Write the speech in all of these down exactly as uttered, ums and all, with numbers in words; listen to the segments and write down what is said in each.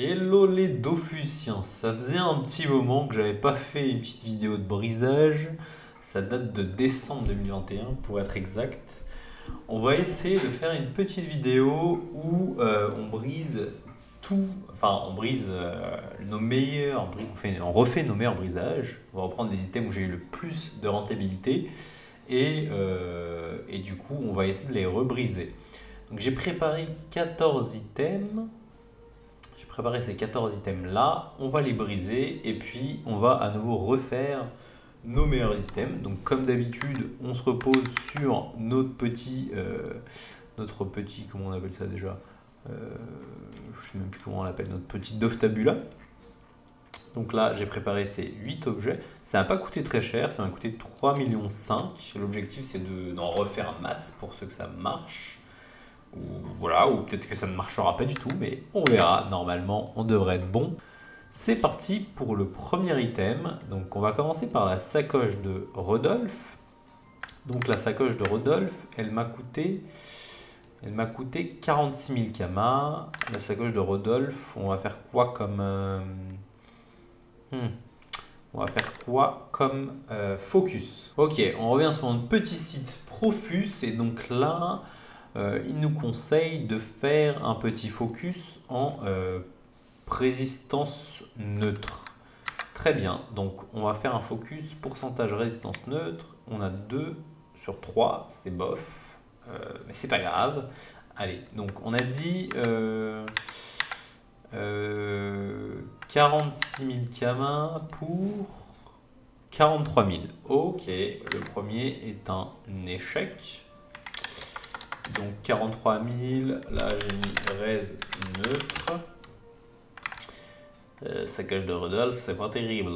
Hello les Dofusiens, ça faisait un petit moment que j'avais pas fait une petite vidéo de brisage, ça date de décembre deux mille vingt et un pour être exact. On va essayer de faire une petite vidéo où euh, on brise tout, enfin on brise euh, nos meilleurs, on, fait, on refait nos meilleurs brisages, on va reprendre des items où j'ai eu le plus de rentabilité et, euh, et du coup on va essayer de les rebriser. Donc j'ai préparé quatorze items. Préparer ces quatorze items là, on va les briser et puis on va à nouveau refaire nos meilleurs items. Donc comme d'habitude, on se repose sur notre petit, euh, notre petit, comment on appelle ça déjà, euh, je sais même plus comment on l'appelle, notre petit Doftabula. Donc là, j'ai préparé ces huit objets. Ça n'a pas coûté très cher, ça m'a coûté trois virgule cinq millions. L'objectif c'est d'en refaire masse pour ceux que ça marche. Ou, voilà, ou peut-être que ça ne marchera pas du tout, mais on verra, normalement on devrait être bon. C'est parti pour le premier item. Donc on va commencer par la sacoche de Rodolphe. Donc la sacoche de Rodolphe, elle m'a coûté, elle m'a coûté quarante-six mille Kamas. La sacoche de Rodolphe, on va faire quoi comme euh, hmm, on va faire quoi comme euh, focus. Ok, on revient sur notre petit site Profus et donc là Euh, il nous conseille de faire un petit focus en euh, résistance neutre. Très bien, donc on va faire un focus pourcentage résistance neutre. On a deux sur trois, c'est bof, euh, mais c'est pas grave. Allez, donc on a dit euh, euh, quarante-six mille Kamas pour quarante-trois mille. Ok, le premier est un échec. Donc quarante-trois mille, là j'ai mis res neutre. Euh, sacoche de Rodolphe, c'est pas terrible.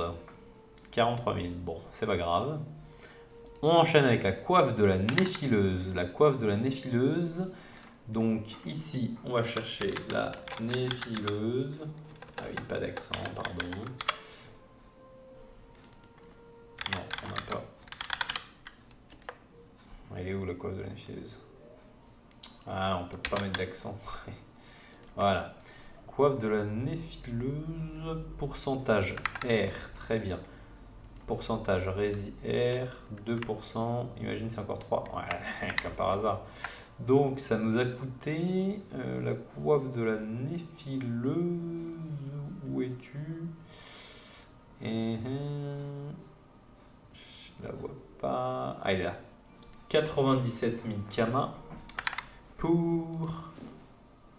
quarante-trois mille, bon, c'est pas grave. On enchaîne avec la coiffe de la Néphileuse. La coiffe de la Néphileuse. Donc ici, on va chercher la Néphileuse. Ah oui, pas d'accent, pardon. Non, on n'a pas. Elle est où la coiffe de la Néphileuse? Ah, on peut pas mettre d'accent. Voilà. Coiffe de la Néphileuse. Pourcentage R. Très bien. Pourcentage rési R. deux pour cent. Imagine, c'est encore trois. Ouais, comme par hasard. Donc, ça nous a coûté euh, la coiffe de la Néphileuse. Où es-tu? Et, euh, je la vois pas. Ah, il est là. quatre-vingt-dix-sept mille Kamas. Pour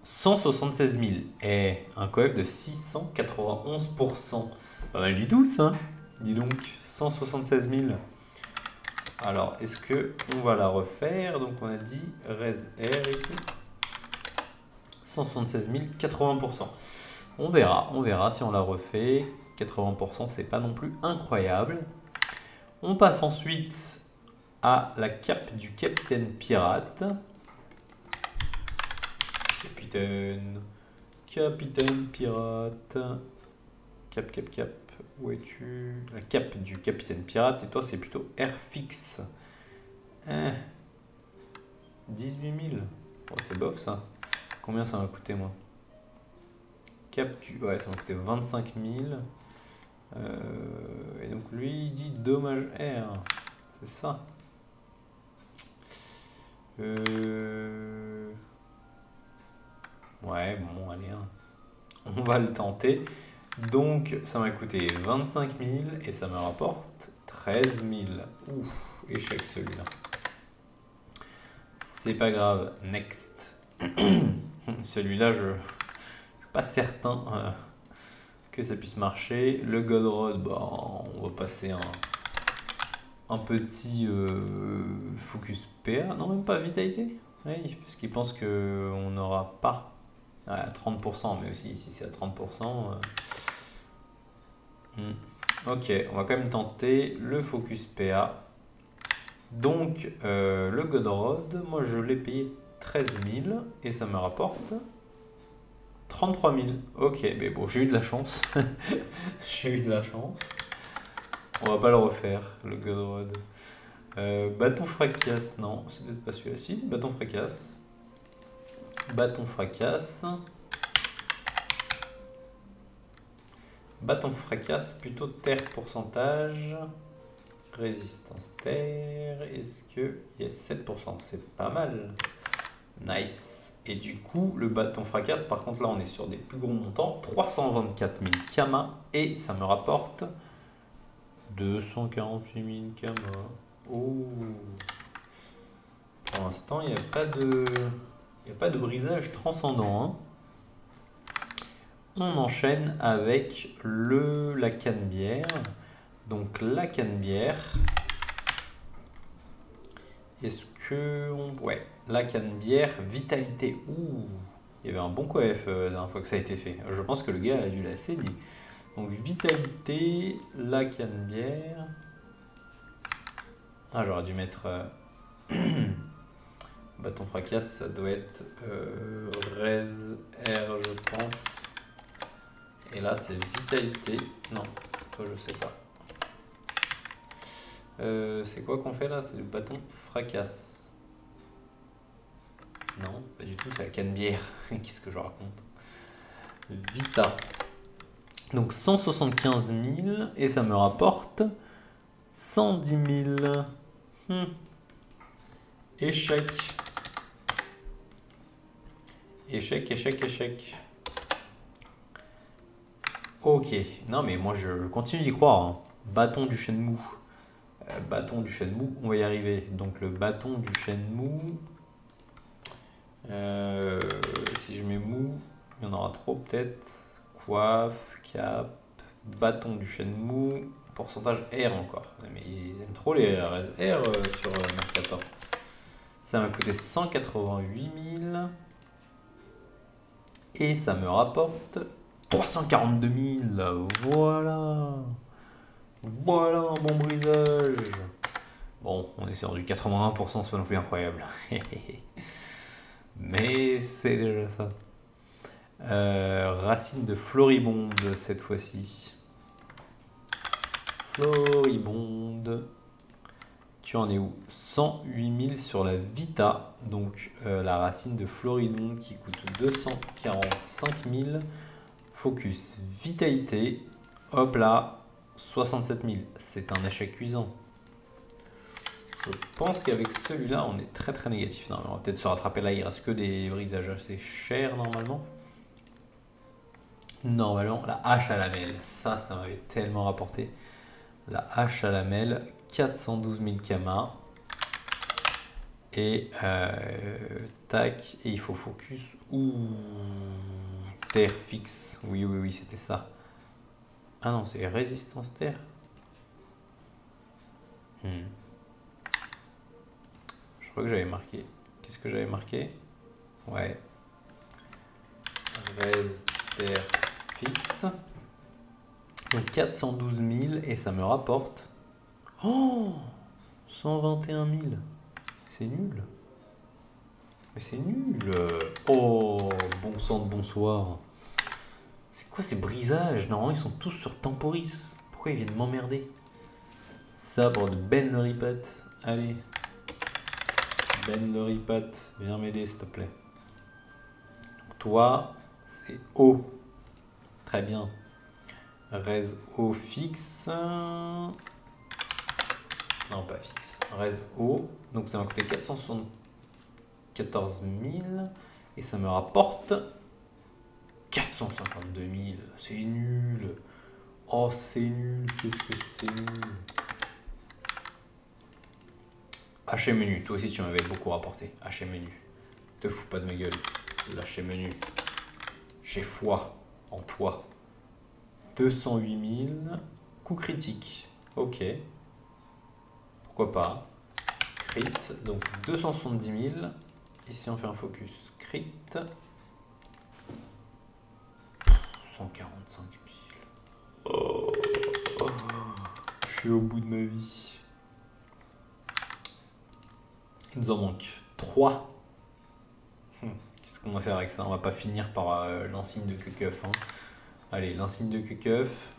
cent soixante-seize mille. Et un coef de six cent quatre-vingt-onze pour cent. Pas mal du tout, ça. Dis donc, cent soixante-seize mille. Alors, est-ce que on va la refaire? Donc, on a dit res R ici. cent soixante-seize mille, quatre-vingts pour cent. On verra, on verra si on la refait. quatre-vingts pour cent, c'est pas non plus incroyable. On passe ensuite à la cape du capitaine pirate. Capitaine, capitaine pirate, cap, cap, cap, où es-tu? La cape du capitaine pirate, et toi c'est plutôt R fixe. Hein, dix-huit mille, oh, c'est bof ça. Combien ça m'a coûté moi? Cap du, ouais, ça m'a coûté vingt-cinq mille. Euh, et donc lui il dit dommage R, c'est ça. Euh... Ouais, bon, allez, hein. On va le tenter. Donc, ça m'a coûté vingt-cinq mille et ça me rapporte treize mille. Ouf, échec celui-là. C'est pas grave, next. Celui-là, je ne suis pas certain euh, que ça puisse marcher. Le Godroad, bah, on va passer un, un petit euh, focus P A. Non, même pas vitalité. Oui, parce qu'il pense qu'on n'aura pas. Ouais, à trente pour cent, mais aussi si c'est à trente pour cent. Euh... Hmm. Ok, on va quand même tenter le focus P A. Donc, euh, le Godroad, moi je l'ai payé treize mille et ça me rapporte trente-trois mille. Ok, mais bon, j'ai eu de la chance. J'ai eu de la chance. On va pas le refaire, le Godroad. Euh, bâton fracasse, non, c'est peut-être pas celui-là. Si, c'est bâton fracasse. Bâton fracasse. Bâton fracasse, plutôt terre pourcentage. Résistance terre, est-ce que il y a sept pour cent? C'est pas mal. Nice. Et du coup, le bâton fracasse, par contre là on est sur des plus gros montants. trois cent vingt-quatre mille Kamas et ça me rapporte deux cent quarante-huit mille Kamas. Oh. Pour l'instant, il n'y a pas de il n'y a pas de brisage transcendant. Hein. On enchaîne avec le la cannebière. Donc la cannebière, est-ce que... On... Ouais, la cannebière, vitalité. Ouh, il y avait un bon coef euh, la dernière fois que ça a été fait. Je pense que le gars a dû la saigner. Donc vitalité, la cannebière. Ah, j'aurais dû mettre... Euh... Bâton fracasse, ça doit être euh, Rez R, je pense. Et là, c'est vitalité. Non, toi, je sais pas. Euh, c'est quoi qu'on fait là? C'est le bâton fracasse. Non, pas du tout, c'est la cannebière. Qu'est-ce que je raconte? Vita. Donc cent soixante-quinze mille et ça me rapporte cent dix mille. Hmm. Échec. Échec, échec, échec. Ok. Non mais moi je continue d'y croire. Hein. Bâton du chêne mou. Bâton du chêne mou, on va y arriver. Donc le bâton du chêne mou, euh, si je mets mou, il y en aura trop peut-être. Coiffe, cap, bâton du chêne mou, pourcentage R encore. Mais ils aiment trop les R S R sur Mercator. Ça m'a coûté cent quatre-vingt-huit mille et ça me rapporte trois cent quarante-deux mille. Voilà. Voilà un bon brisage. Bon, on est sur du quatre-vingt-un pour cent, c'est pas non plus incroyable. Mais c'est déjà ça. Euh, racine de floribonde cette fois-ci. Floribonde. Tu en es où? cent huit mille sur la Vita. Donc euh, la racine de floribonde qui coûte deux cent quarante-cinq mille. Focus vitalité. Hop là. soixante-sept mille, c'est un échec cuisant. Je pense qu'avec celui-là, on est très très négatif. Non, mais on va peut-être se rattraper là, il reste que des brisages assez chers normalement. Normalement, la hache à lamelle, ça, ça m'avait tellement rapporté. La hache à lamelle, quatre cent douze mille Kamas. Et euh, tac, et il faut focus ou terre fixe. Oui, oui, oui, c'était ça. Ah non, c'est résistance terre. Hmm. Je crois que j'avais marqué. Qu'est-ce que j'avais marqué? Ouais. Res terre fixe. Donc quatre cent douze mille et ça me rapporte. Oh, cent vingt et un mille. C'est nul. Mais c'est nul. Oh, bon sang de bonsoir. C'est quoi ces brisages? Normalement, ils sont tous sur Temporis. Pourquoi ils viennent m'emmerder? Sabre de Ben Lorripat. Allez. Ben Lorripat, viens m'aider, s'il te plaît. Donc, toi, c'est O. Très bien. Rez O fixe. Non, pas fixe. Rez O. Donc, ça m'a coûté quatre cent soixante-quatorze mille. Et ça me rapporte... quatre cent cinquante-deux mille, c'est nul. Oh, c'est nul, qu'est-ce que c'est nul. H M menu, toi aussi tu m'avais beaucoup rapporté. H M menu, te fous pas de ma gueule. Lâchez menu, j'ai foi en toi. deux cent huit mille, coup critique. Ok, pourquoi pas. Crit, donc deux cent soixante-dix mille. Ici on fait un focus. Crit. cent quarante-cinq mille. Oh, oh, je suis au bout de ma vie. Il nous en manque trois. Hum, Qu'est-ce qu'on va faire avec ça? On va pas finir par euh, l'insigne de Kékuf. Hein. Allez, l'insigne de Kékuf.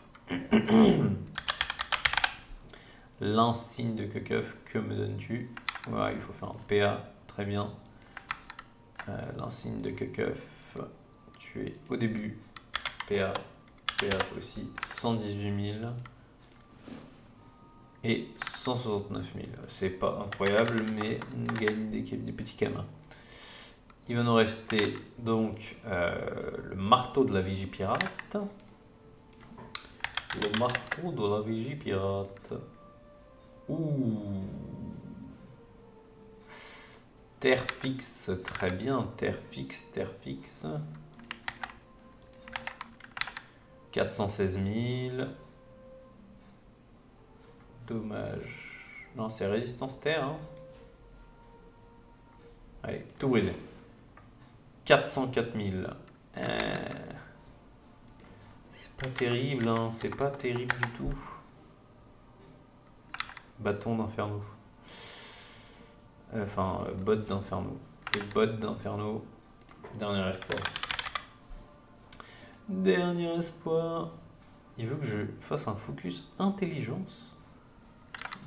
L'insigne de Kékuf, que me donnes-tu? Voilà, il faut faire un P A. Très bien. Euh, l'insigne de Kékuf. Tu es au début. P A, Et hop, aussi cent dix-huit mille et cent soixante-neuf mille. C'est pas incroyable, mais on gagne des, des petits camins. Il va nous rester donc euh, le marteau de la vigie pirate. Le marteau de la vigie pirate. Ouh. Terre fixe, très bien. Terre fixe, terre fixe. quatre cent seize mille. Dommage. Non, c'est résistance terre. Hein. Allez, tout brisé. quatre cent quatre mille. Euh... C'est pas terrible, hein. C'est pas terrible du tout. Bâton d'inferno. Enfin, euh, botte d'inferno. Botte d'inferno. Dernier espoir. Dernier espoir. Il veut que je fasse un focus intelligence.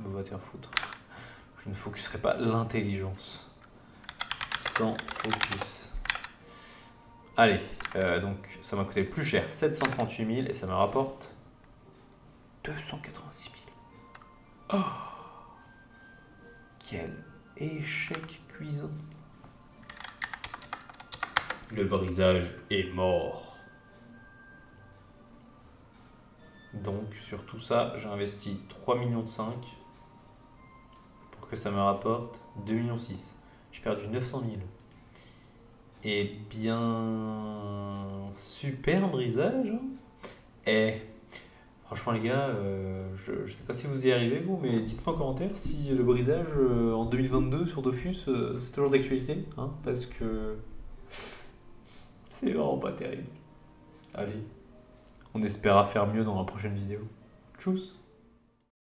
On va te faire foutre. Je ne focuserai pas l'intelligence. Sans focus. Allez, euh, donc ça m'a coûté plus cher, sept cent trente-huit mille, et ça me rapporte deux cent quatre-vingt-six mille. Oh, quel échec cuisant. Le brisage est mort. Donc sur tout ça, j'ai investi trois millions cinq pour que ça me rapporte deux millions six. J'ai perdu neuf cent mille. Eh bien, super brisage. Et franchement les gars, euh, je ne sais pas si vous y arrivez vous, mais dites-moi en commentaire si le brisage euh, en deux mille vingt-deux sur Dofus, euh, c'est toujours d'actualité, hein, parce que c'est vraiment pas terrible. Allez, on espéra faire mieux dans la prochaine vidéo. Tchuss.